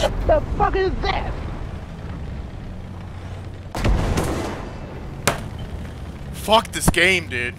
The fuck is that? Fuck this game, dude.